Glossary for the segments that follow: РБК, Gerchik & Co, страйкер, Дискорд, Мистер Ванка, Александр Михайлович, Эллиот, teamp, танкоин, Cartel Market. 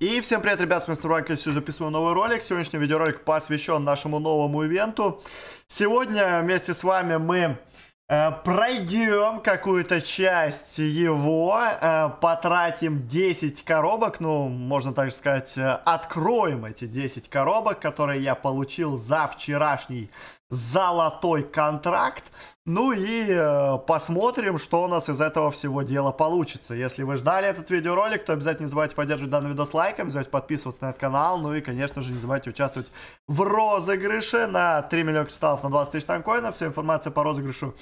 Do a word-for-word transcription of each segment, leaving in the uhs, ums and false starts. И всем привет, ребят, с вами Мистер Ванка, я сегодня записываю новый ролик. Сегодняшний видеоролик посвящен нашему новому ивенту. Сегодня вместе с вами мы э, пройдем какую-то часть его, э, потратим десять коробок, ну, можно так сказать, э, откроем эти десять коробок, которые я получил за вчерашний золотой контракт. Ну и э, посмотрим, что у нас из этого всего дела получится. Если вы ждали этот видеоролик, то обязательно не забывайте поддерживать данный видос лайком, не забывайте подписываться на этот канал, ну и, конечно же, не забывайте участвовать в розыгрыше на три миллиона кристаллов на двадцать тысяч танкоинов. Вся информация по розыгрышу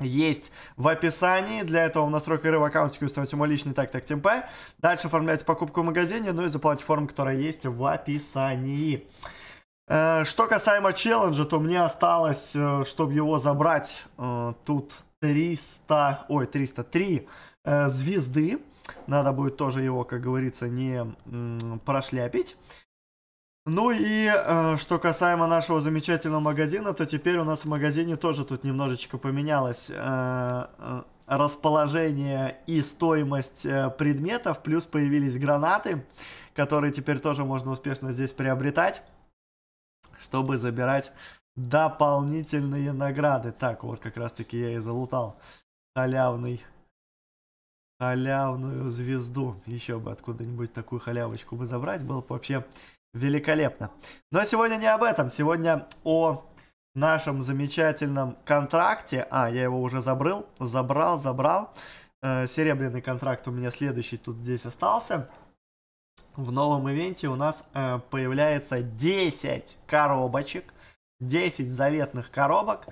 есть в описании. Для этого в настройках игры в аккаунте установите мой личный тактик teamp. Дальше оформляйте покупку в магазине, ну и за платформу, которая есть в описании. Что касаемо челленджа, то мне осталось, чтобы его забрать, тут триста, ой, триста три звезды. Надо будет тоже его, как говорится, не прошляпить. Ну и что касаемо нашего замечательного магазина, то теперь у нас в магазине тоже тут немножечко поменялось расположение и стоимость предметов. Плюс появились гранаты, которые теперь тоже можно успешно здесь приобретать, чтобы забирать дополнительные награды. Так, вот как раз-таки я и залутал халявный, халявную звезду. Еще бы откуда-нибудь такую халявочку бы забрать, было бы вообще великолепно. Но сегодня не об этом, сегодня о нашем замечательном контракте. А, я его уже забрал, забрал, забрал. Серебряный контракт у меня следующий тут здесь остался. В новом ивенте у нас э, появляется десять коробочек, десять заветных коробок,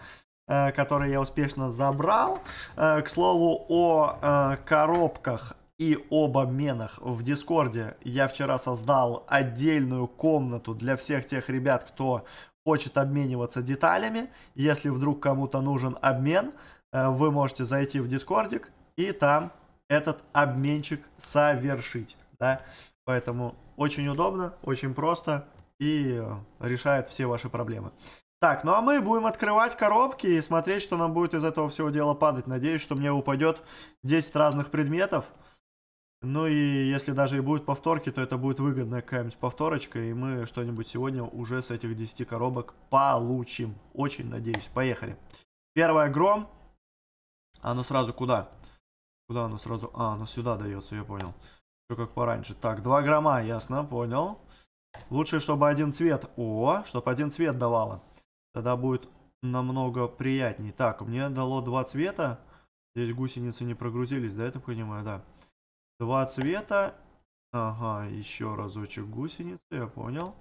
э, которые я успешно забрал. Э, к слову, о э, коробках и об обменах в Дискорде я вчера создал отдельную комнату для всех тех ребят, кто хочет обмениваться деталями. Если вдруг кому-то нужен обмен, э, вы можете зайти в Дискордик и там этот обменчик совершить, да? Поэтому очень удобно, очень просто и решает все ваши проблемы. Так, ну а мы будем открывать коробки и смотреть, что нам будет из этого всего дела падать. Надеюсь, что мне упадет десять разных предметов. Ну и если даже и будут повторки, то это будет выгодная какая-нибудь повторочка. И мы что-нибудь сегодня уже с этих десяти коробок получим. Очень надеюсь. Поехали. Первая — гром. Оно сразу куда? Куда оно сразу? А, оно сюда дается, я понял. Все как пораньше. Так, два грамма, ясно, понял. Лучше, чтобы один цвет. О, чтобы один цвет давало. Тогда будет намного приятней. Так, мне дало два цвета. Здесь гусеницы не прогрузились, да, я так понимаю, да. Два цвета. Ага, еще разочек гусеницы, я понял.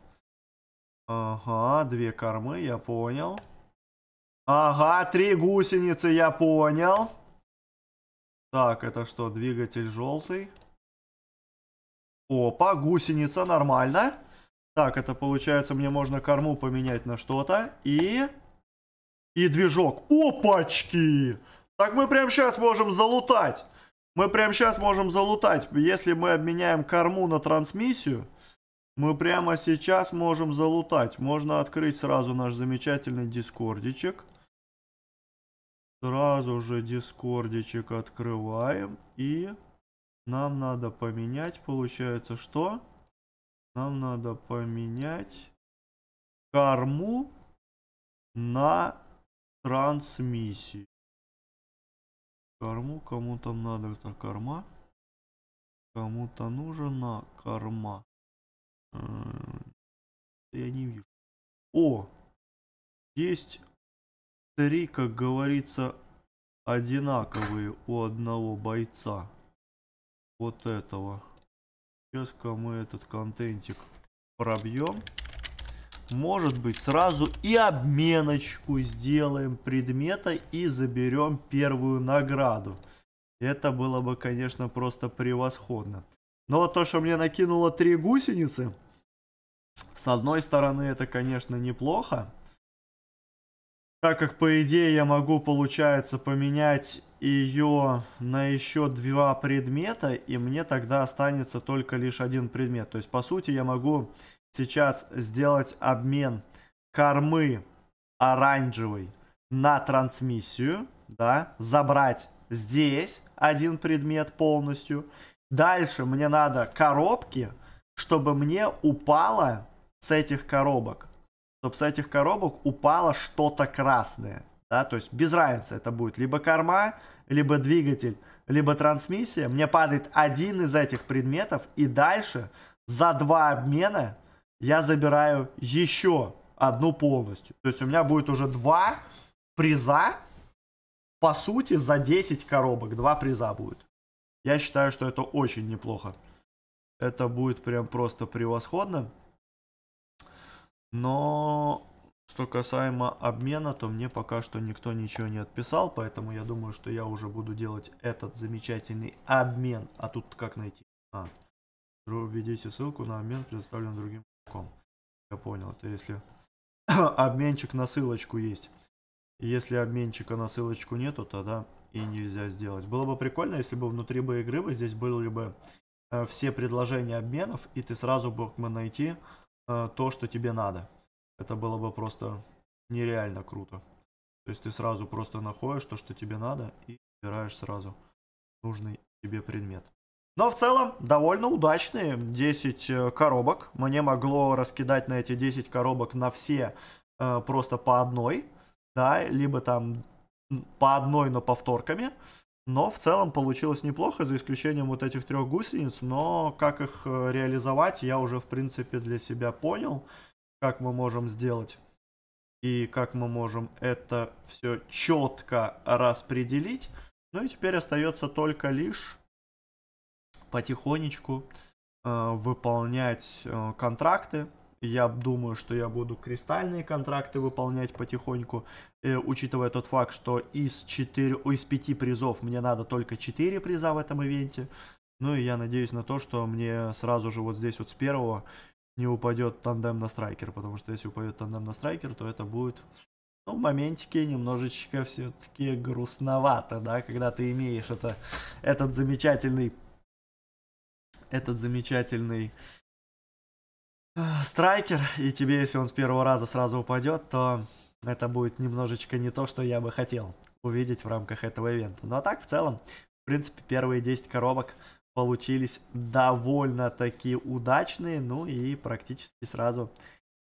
Ага, две кормы, я понял. Ага, три гусеницы, я понял. Так, это что, двигатель желтый? Опа, гусеница, нормально. Так, это получается, мне можно корму поменять на что-то. И... И движок. Опачки! Так мы прямо сейчас можем залутать. Мы прямо сейчас можем залутать. Если мы обменяем корму на трансмиссию, мы прямо сейчас можем залутать. Можно открыть сразу наш замечательный дискордичек. Сразу же дискордичек открываем и... Нам надо поменять, получается, что? Нам надо поменять корму на трансмиссию. Корму, кому там надо это корма? Кому-то нужна корма. Я не вижу. О! Есть три, как говорится, одинаковые у одного бойца. Вот этого. Сейчас-ка мы этот контентик пробьем. Может быть, сразу и обменочку сделаем предмета и заберем первую награду. Это было бы, конечно, просто превосходно. Но вот то, что мне накинуло три гусеницы, с одной стороны, это, конечно, неплохо. Так как, по идее, я могу, получается, поменять ее на еще два предмета, и мне тогда останется только лишь один предмет. То есть, по сути, я могу сейчас сделать обмен кормы оранжевой на трансмиссию, да, забрать здесь один предмет полностью. Дальше мне надо коробки чтобы мне упало с этих коробок, чтобы с этих коробок упало что-то красное. Да, то есть без разницы, это будет либо корма, либо двигатель, либо трансмиссия. Мне падает один из этих предметов, и дальше за два обмена я забираю еще одну полностью. То есть у меня будет уже два приза, по сути, за десять коробок. Два приза будет. Я считаю, что это очень неплохо. Это будет прям просто превосходно. Но... что касаемо обмена, то мне пока что никто ничего не отписал, поэтому я думаю, что я уже буду делать этот замечательный обмен. А тут как найти? А, введите ссылку на обмен, предоставлен другим игроком. Я понял, это если обменчик на ссылочку есть. Если обменчика на ссылочку нету, тогда и нельзя сделать. Было бы прикольно, если бы внутри бы игры бы здесь были бы э, все предложения обменов, и ты сразу мог бы найти э, то, что тебе надо. Это было бы просто нереально круто. То есть ты сразу просто находишь то, что тебе надо, и выбираешь сразу нужный тебе предмет. Но в целом довольно удачные десять коробок. Мне могло раскидать на эти десять коробок на все э, просто по одной. Да, либо там по одной, но повторками. Но в целом получилось неплохо, за исключением вот этих трех гусениц. Но как их реализовать, я уже в принципе для себя понял. Как мы можем сделать и как мы можем это все четко распределить. Ну и теперь остается только лишь потихонечку э, выполнять э, контракты. Я думаю, что я буду кристальные контракты выполнять потихоньку, э, учитывая тот факт, что из, четырёх, из пяти призов мне надо только четыре приза в этом ивенте. Ну и я надеюсь на то, что мне сразу же вот здесь вот с первого не упадет тандем на страйкер, потому что если упадет тандем на страйкер, то это будет, ну, в моментике немножечко все-таки грустновато, да, когда ты имеешь это, этот замечательный, этот замечательный страйкер, и тебе, если он с первого раза сразу упадет, то это будет немножечко не то, что я бы хотел увидеть в рамках этого ивента. Ну а так, в целом, в принципе, первые десять коробок получились довольно-таки удачные. Ну и практически сразу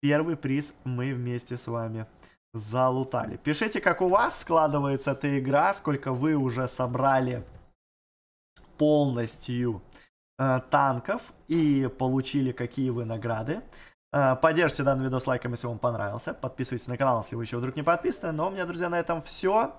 первый приз мы вместе с вами залутали. Пишите, как у вас складывается эта игра, сколько вы уже собрали полностью э, танков и получили какие вы награды. Э, поддержите данный видос лайком, если вам понравился. Подписывайтесь на канал, если вы еще вдруг не подписаны. Но у меня, друзья, на этом все.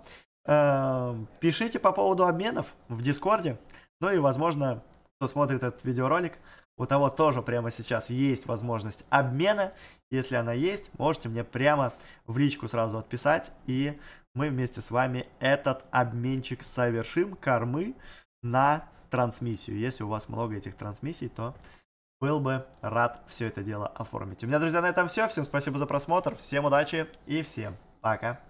Э, пишите по поводу обменов в Дискорде. Ну и, возможно, кто смотрит этот видеоролик, у того тоже прямо сейчас есть возможность обмена. Если она есть, можете мне прямо в личку сразу отписать. И мы вместе с вами этот обменчик совершим, кормы на трансмиссию. Если у вас много этих трансмиссий, то был бы рад все это дело оформить. У меня, друзья, на этом все. Всем спасибо за просмотр, всем удачи и всем пока.